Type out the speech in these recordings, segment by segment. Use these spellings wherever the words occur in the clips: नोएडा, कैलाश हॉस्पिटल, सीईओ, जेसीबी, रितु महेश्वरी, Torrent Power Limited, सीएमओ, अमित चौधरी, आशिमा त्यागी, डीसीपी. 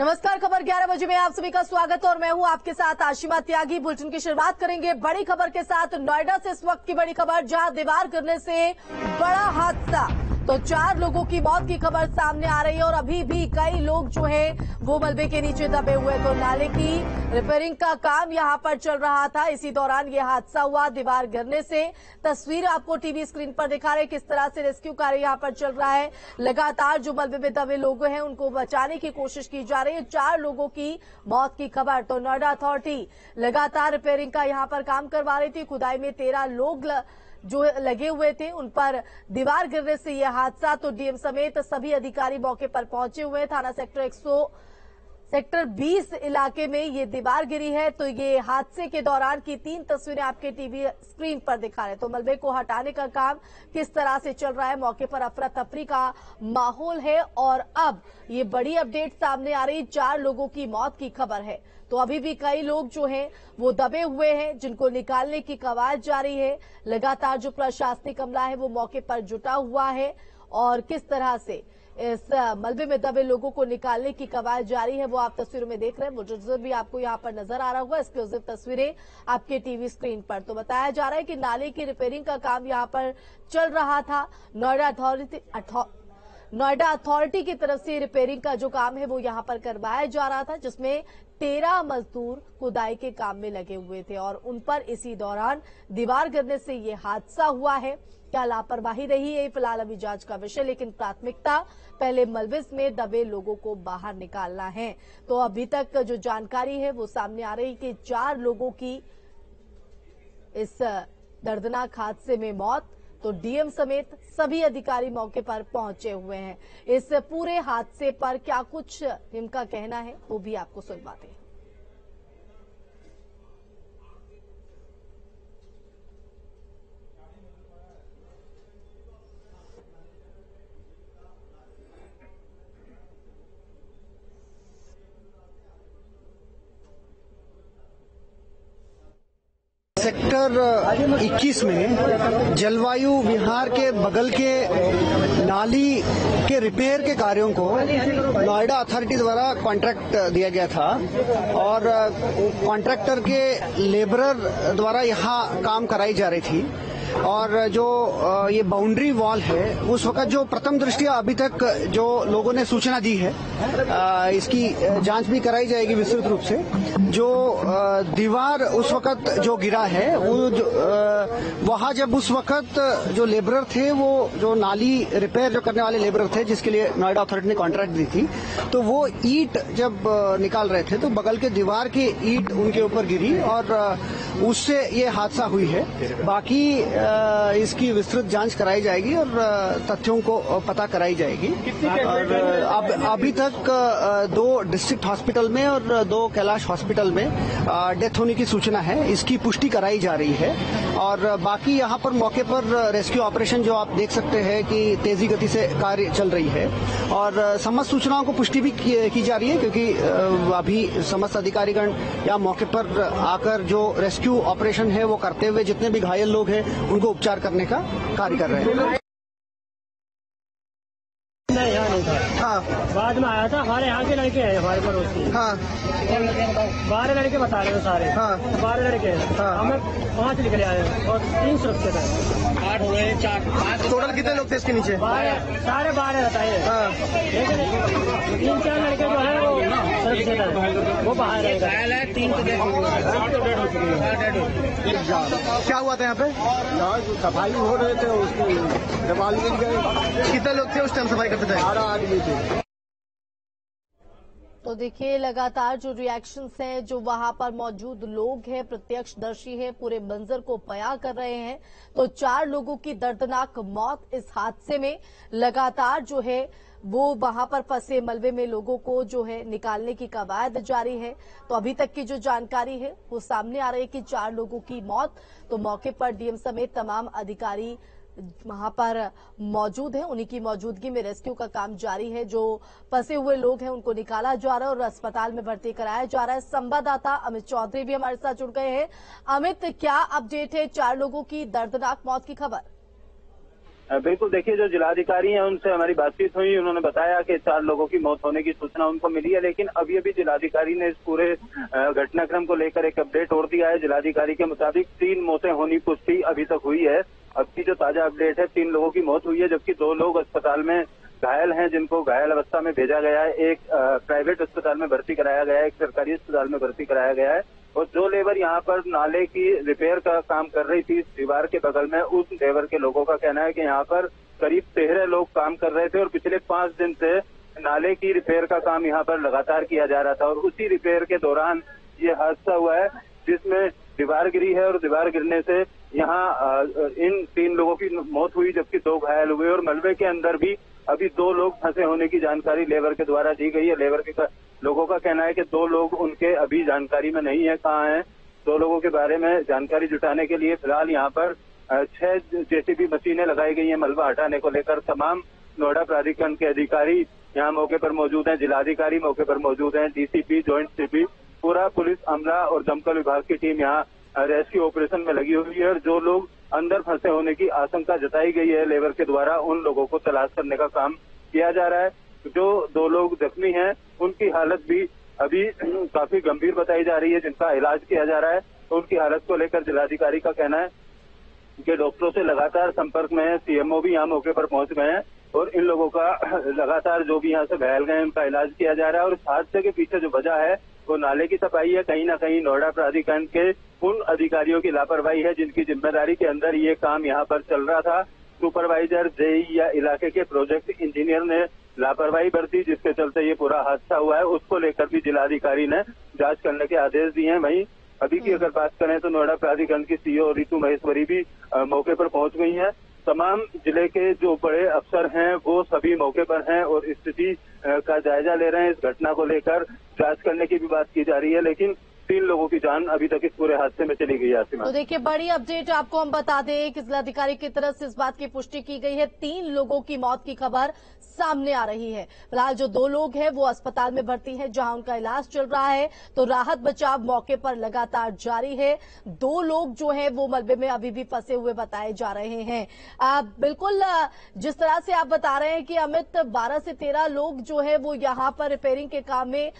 नमस्कार, खबर 11 बजे में आप सभी का स्वागत और मैं हूं आपके साथ आशिमा त्यागी। बुलेटिन की शुरुआत करेंगे बड़ी खबर के साथ। नोएडा से इस वक्त की बड़ी खबर, जहां दीवार गिरने से बड़ा हादसा, तो 4 लोगों की मौत की खबर सामने आ रही है और अभी भी कई लोग जो है वो मलबे के नीचे दबे हुए। तो नाले की रिपेयरिंग का काम यहां पर चल रहा था, इसी दौरान ये हादसा हुआ। दीवार गिरने से तस्वीर आपको टीवी स्क्रीन पर दिखा रहे किस तरह से रेस्क्यू कार्य यहां पर चल रहा है। लगातार जो मलबे में दबे लोग हैं उनको बचाने की कोशिश की जा रही है। 4 लोगों की मौत की खबर। तो नोएडा अथॉरिटी लगातार रिपेयरिंग का यहाँ पर काम करवा रही थी। खुदाई में 13 लोग जो लगे हुए थे, उन पर दीवार गिरने से यह हादसा। तो डीएम समेत सभी अधिकारी मौके पर पहुंचे हुए। थाना सेक्टर 100 सेक्टर 20 इलाके में ये दीवार गिरी है। तो ये हादसे के दौरान की 3 तस्वीरें आपके टीवी स्क्रीन पर दिखा रहे। तो मलबे को हटाने का काम किस तरह से चल रहा है, मौके पर अफरा तफरी का माहौल है। और अब ये बड़ी अपडेट सामने आ रही, 4 लोगों की मौत की खबर है। तो अभी भी कई लोग जो हैं वो दबे हुए हैं, जिनको निकालने की कवायद जारी है। लगातार जो प्रशासनिक अमला है वो मौके पर जुटा हुआ है और किस तरह से इस मलबे में दबे लोगों को निकालने की कवायद जारी है वो आप तस्वीरों में देख रहे हैं। मुजरिम भी आपको यहाँ पर नजर आ रहा होगा, एक्सक्लूसिव तस्वीरें आपके टीवी स्क्रीन पर। तो बताया जा रहा है कि नाले की रिपेयरिंग का काम यहाँ पर चल रहा था। नोएडा अथॉरिटी की तरफ से रिपेयरिंग का जो काम है वो यहाँ पर करवाया जा रहा था, जिसमें 13 मजदूर खुदाई के काम में लगे हुए थे और उन पर इसी दौरान दीवार गिरने से ये हादसा हुआ है। क्या लापरवाही रही है, फिलहाल अभी जांच का विषय, लेकिन प्राथमिकता पहले मलबे में दबे लोगों को बाहर निकालना है। तो अभी तक जो जानकारी है वो सामने आ रही कि 4 लोगों की इस दर्दनाक हादसे में मौत। तो डीएम समेत सभी अधिकारी मौके पर पहुंचे हुए हैं। इस पूरे हादसे पर क्या कुछ इनका कहना है वो भी आपको सुनवाते हैं। सेक्टर 21 में जलवायु विहार के बगल के नाली के रिपेयर के कार्यों को नोएडा अथॉरिटी द्वारा कॉन्ट्रैक्ट दिया गया था और कॉन्ट्रैक्टर के लेबरर द्वारा यहाँ काम कराई जा रही थी। और जो ये बाउंड्री वॉल है उस वक्त जो प्रथम दृष्टया अभी तक जो लोगों ने सूचना दी है, इसकी जांच भी कराई जाएगी विस्तृत रूप से। जो दीवार उस वक्त जो गिरा है वो वहाँ जब उस वक्त जो लेबरर थे, वो जो नाली रिपेयर जो करने वाले लेबरर थे जिसके लिए नोएडा अथॉरिटी ने कॉन्ट्रैक्ट दी थी, तो वो ईट जब निकाल रहे थे तो बगल के दीवार की ईट उनके ऊपर गिरी और उससे ये हादसा हुई है। बाकी इसकी विस्तृत जांच कराई जाएगी और तथ्यों को पता कराई जाएगी। और अभी तक 2 डिस्ट्रिक्ट हॉस्पिटल में और 2 कैलाश हॉस्पिटल में डेथ होने की सूचना है, इसकी पुष्टि कराई जा रही है। और बाकी यहाँ पर मौके पर रेस्क्यू ऑपरेशन जो आप देख सकते हैं कि तेजी गति से कार्य चल रही है और समस्त सूचनाओं को पुष्टि भी की जा रही है, क्योंकि अभी समस्त अधिकारीगण या मौके पर आकर जो रेस्क्यू ऑपरेशन है वो करते हुए जितने भी घायल लोग हैं उनको उपचार करने का कार्य कर रहे हैं। यहाँ नहीं था, हाँ, बाद में आया था। हमारे यहाँ के लड़के हैं, हमारे पड़ोस के, हाँ, 12 लड़के बता रहे हो सारे, हाँ, 12 लड़के हैं। हाँ, हमें 5 निकले आए और 3 सुरक्षित है। 8 हो गए, 4 टोटल कितने लोग थे इसके नीचे? 12 बताइए, हाँ, 3-4 लड़के जो है वो सुरक्षित है, वो बाहर है। 3 तो क्या हुआ था यहाँ पे? सफाई हो रहे थे, उसकी दबाल मिल गए। कितने लोग थे उस टाइम सफाई करते थे? 12 आदमी थे। तो देखिए लगातार जो रिएक्शंस हैं, जो वहां पर मौजूद लोग हैं, प्रत्यक्षदर्शी हैं, पूरे मंजर को बयां कर रहे हैं। तो 4 लोगों की दर्दनाक मौत इस हादसे में। लगातार जो है वो वहां पर फंसे मलबे में लोगों को जो है निकालने की कवायद जारी है। तो अभी तक की जो जानकारी है वो सामने आ रही है कि 4 लोगों की मौत। तो मौके पर डीएम समेत तमाम अधिकारी वहां पर मौजूद है, उन्हीं की मौजूदगी में रेस्क्यू का काम जारी है। जो फंसे हुए लोग हैं उनको निकाला जा रहा है और अस्पताल में भर्ती कराया जा रहा है। संवाददाता अमित चौधरी भी हमारे साथ जुड़ गए हैं। अमित, क्या अपडेट है 4 लोगों की दर्दनाक मौत की खबर? बिल्कुल देखिए, जो जिलाधिकारी हैं उनसे हमारी बातचीत हुई, उन्होंने बताया कि 4 लोगों की मौत होने की सूचना उनको मिली है, लेकिन अभी अभी जिलाधिकारी ने इस पूरे घटनाक्रम को लेकर एक अपडेट और दिया है। जिलाधिकारी के मुताबिक 3 मौतें होने की पुष्टि अभी तक हुई है। अब की जो ताजा अपडेट है, 3 लोगों की मौत हुई है, जबकि 2 लोग अस्पताल में घायल हैं, जिनको घायल अवस्था में भेजा गया है। एक प्राइवेट अस्पताल में भर्ती कराया गया है, एक सरकारी अस्पताल में भर्ती कराया गया है। और जो लेबर यहाँ पर नाले की रिपेयर का काम कर रही थी, इस दीवार के बगल में, उस लेबर के लोगों का कहना है कि यहाँ पर करीब 13 लोग काम कर रहे थे और पिछले 5 दिन से नाले की रिपेयर का काम यहाँ पर लगातार किया जा रहा था, और उसी रिपेयर के दौरान ये हादसा हुआ है, जिसमें दीवार गिरी है और दीवार गिरने से यहाँ इन 3 लोगों की मौत हुई, जबकि 2 घायल हुए। और मलबे के अंदर भी अभी 2 लोग फंसे होने की जानकारी लेबर के द्वारा दी गई है। लेबर के लोगों का कहना है कि 2 लोग उनके अभी जानकारी में नहीं है, कहाँ हैं। 2 लोगों के बारे में जानकारी जुटाने के लिए फिलहाल यहाँ पर 6 जेसीबी मशीनें लगाई गई हैं मलबा हटाने को लेकर। तमाम नोएडा प्राधिकरण के अधिकारी यहाँ मौके पर मौजूद हैं, जिलाधिकारी मौके पर मौजूद हैं, डीसीपी, ज्वाइंट सीपी, पूरा पुलिस अमला और दमकल विभाग की टीम यहाँ रेस्क्यू ऑपरेशन में लगी हुई है। और जो लोग अंदर फंसे होने की आशंका जताई गई है लेबर के द्वारा, उन लोगों को तलाश करने का काम किया जा रहा है। जो 2 लोग जख्मी हैं उनकी हालत भी अभी काफी गंभीर बताई जा रही है, जिनका इलाज किया जा रहा है। तो उनकी हालत को लेकर जिलाधिकारी का कहना है कि डॉक्टरों से लगातार संपर्क में है, सीएमओ भी यहाँ मौके पर पहुंच गए हैं, और इन लोगों का लगातार जो भी यहाँ से घायल गए हैं उनका इलाज किया जा रहा है। और इस हादसे के पीछे जो वजह है वो नाले की सफाई है, कहीं ना कहीं नोएडा प्राधिकरण के उन अधिकारियों की लापरवाही है जिनकी जिम्मेदारी के अंदर ये काम यहाँ पर चल रहा था। सुपरवाइजर, जेई या इलाके के प्रोजेक्ट इंजीनियर ने लापरवाही बरती, जिसके चलते ये पूरा हादसा हुआ है। उसको लेकर भी जिलाधिकारी ने जांच करने के आदेश दिए हैं। वहीं अभी की अगर बात करें तो नोएडा प्राधिकरण की सीईओ रितु महेश्वरी भी मौके पर पहुंच गई हैं। तमाम जिले के जो बड़े अफसर हैं वो सभी मौके पर हैं और स्थिति का जायजा ले रहे हैं। इस घटना को लेकर जांच करने की भी बात की जा रही है, लेकिन 3 लोगों की जान अभी तक इस पूरे हादसे में चली गई है। तो देखिए, बड़ी अपडेट आपको हम बता दें कि जिलाधिकारी की तरफ से इस बात की पुष्टि की गई है, 3 लोगों की मौत की खबर सामने आ रही है। फिलहाल जो 2 लोग हैं वो अस्पताल में भर्ती हैं, जहां उनका इलाज चल रहा है। तो राहत बचाव मौके पर लगातार जारी है। 2 लोग जो है वो मलबे में अभी भी फंसे हुए बताए जा रहे हैं। बिल्कुल जिस तरह से आप बता रहे हैं कि अमित, 12 से 13 लोग जो है वो यहाँ पर रिपेयरिंग के काम में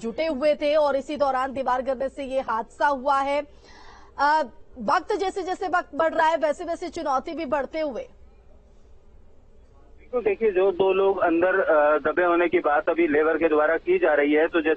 जुटे हुए थे और इसी दौरान दीवार करने से ये हादसा हुआ है। वक्त जैसे जैसे वक्त बढ़ रहा है वैसे वैसे चुनौती भी बढ़ते हुए। देखिए, जो 2 लोग अंदर दबे होने की बात अभी लेबर के द्वारा की जा रही है, तो